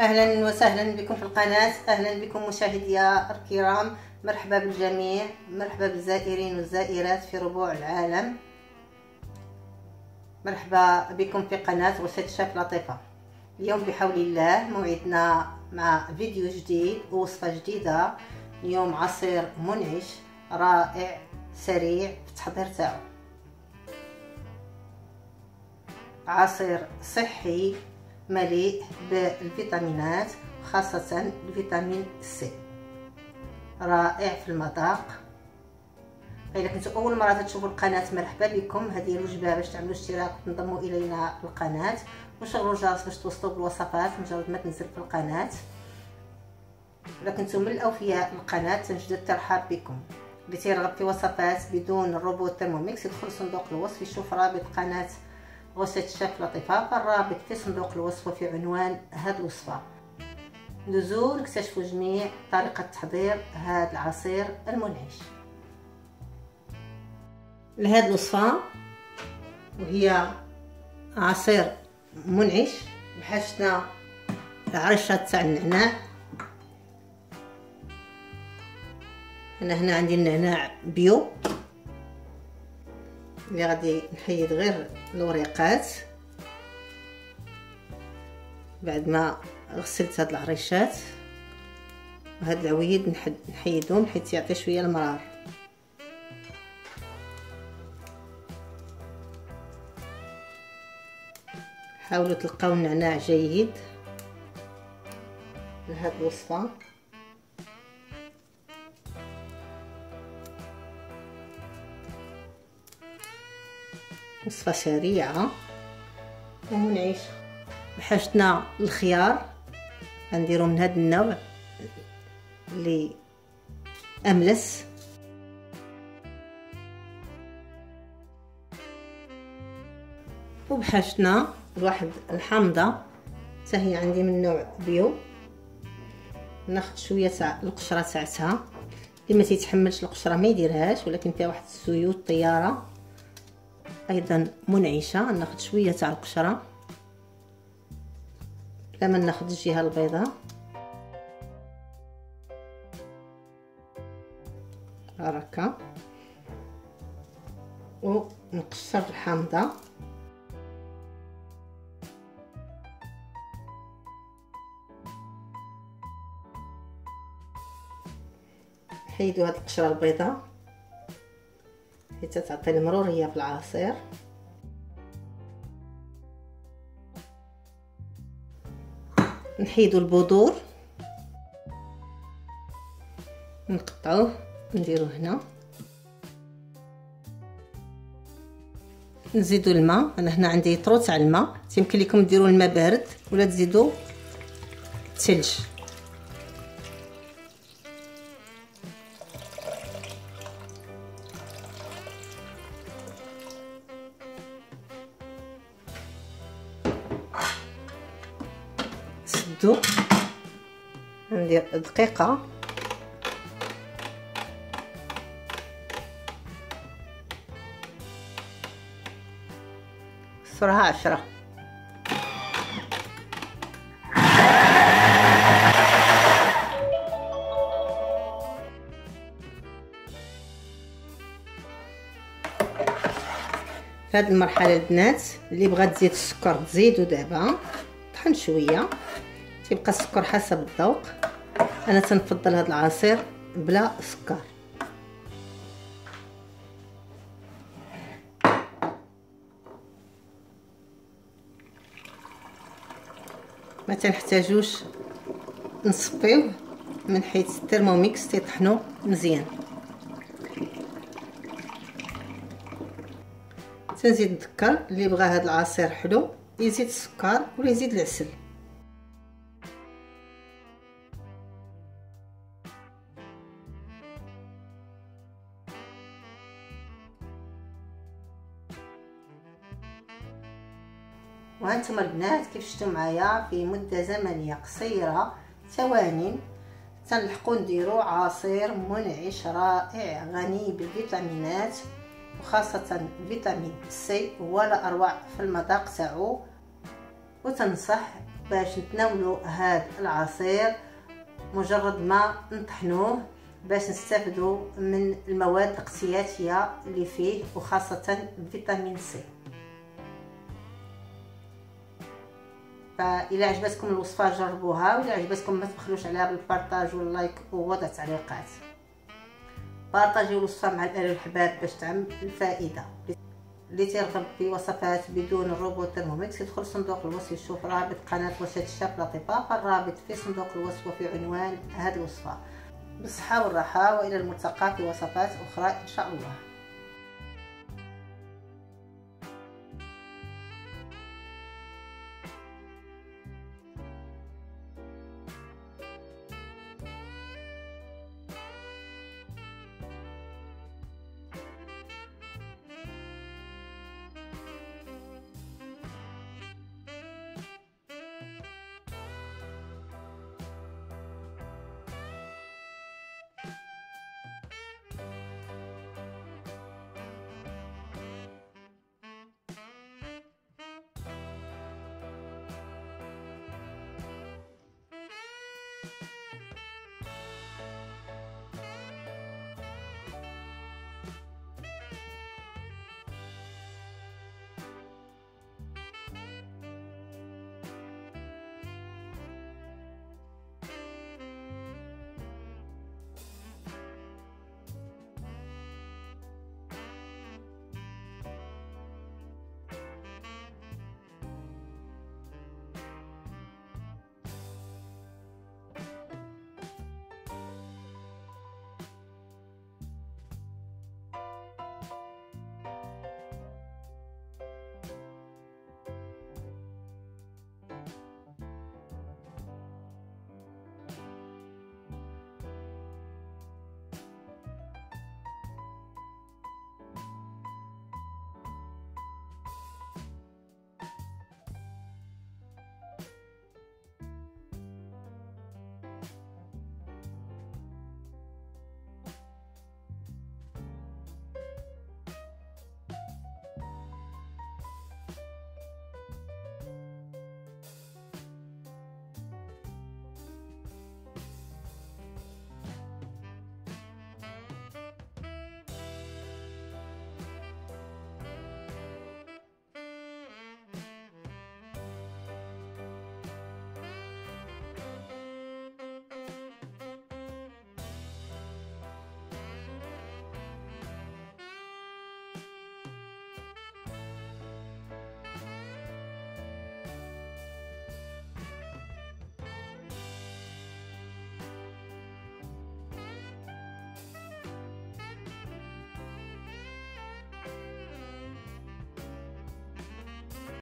اهلا وسهلا بكم في القناه، اهلا بكم مشاهدينا الكرام، مرحبا بالجميع، مرحبا بالزائرين والزائرات في ربوع العالم، مرحبا بكم في قناه وصفات شيف لطيفه. اليوم بحول الله موعدنا مع فيديو جديد ووصفه جديده. اليوم عصير منعش رائع سريع في التحضير تاعو، عصير صحي مليء بالفيتامينات خاصة الفيتامين سي، رائع في المذاق. إذا كنتو أول مرة تشوفوا القناة مرحبا بكم، هذه الوجبة باش تعملوا اشتراك وتنضموا إلينا القناة وشغلوا الجرس باش توصلوا بالوصفات مجرد ما تنزل في القناة. إذا كنتو من الأوفياء القناة تنجد الترحاب بكم. اللي تيرغب في وصفات بدون روبوت ثيرموميكس يدخل صندوق الوصف يشوف رابط قناة وصفة شيف لطيفة، فالرابط في صندوق الوصف وفي عنوان هاد الوصفة. دوزو نكتشفوا جميع طريقة تحضير هاد العصير المنعش. لهاد الوصفة وهي عصير منعش بحشنا العرشة تاع النعناع. أنا هنا عندي النعناع بيو اللي غادي نحيد غير الوريقات بعد ما غسلت هاد العريشات، وهاد العويد نحيدهم حيت يعطي شويه المرار. حاولوا تلقاو النعناع جيد لهاد الوصفه. وصفة سريعة ومنعش. بحاجتنا الخيار غنديرو من هاد النوع اللي أملس، وبحاجتنا واحد الحامضة تاهي عندي من نوع بيو. ناخد شوية تاع القشرة تاعتها، اللي ما تيتحملش القشرة ما يديرهاش، ولكن فيها واحد الزيوت طيارة ايضا منعشه. ناخذ شويه تاع القشره بلا ما ناخذ الجهه البيضاء. هكا ونقشر الحامضه. نحيدو هاد القشره البيضاء حتى تعطي المرورية في العصير. نحيدو البذور نقطعوه نديروه هنا. نزيدو الماء، انا هنا عندي طرو تاع الماء، يمكن لكم ديروا الماء بارد ولا تزيدوا الثلج. ندير دقيقة صراحة 10. في هاد المرحلة البنات اللي بغات تزيد السكر تزيدو دابا، طحن شوية يبقى السكر حسب الذوق. انا تنفضل هذا العصير بلا سكر. ما تنحتاجوش نصفيوه من حيث الترموميكس تيطحنو مزيان. تنزيد نذكر اللي بغى هذا العصير حلو يزيد السكر ولا يزيد العسل. وانتم البنات كيف شفتوا معايا في مده زمنيه قصيره ثواني تنلحقوا نديروا عصير منعش رائع غني بالفيتامينات وخاصه فيتامين سي، ولا اروع في المذاق تاعو. وتنصح باش نتناولوا هذا العصير مجرد ما نطحنوه باش نستافدوا من المواد الاقتياتيه اللي فيه وخاصه فيتامين سي. فإلا عجبتكم الوصفه جربوها، وإلا عجبتكم ما تبخلوش عليها بالبارطاج واللايك ووضع تعليقات. بارطاجيو الوصفه مع الاهل والحباب باش تعم الفائده. اللي تيرغب في وصفات بدون الروبوت ترموميكس يدخل صندوق الوصف يشوف رابط قناه وصفات الشيف لطيفة، فالرابط في صندوق الوصف وفي عنوان هذه الوصفه. بالصحه والراحه، والى الملتقى في وصفات اخرى ان شاء الله.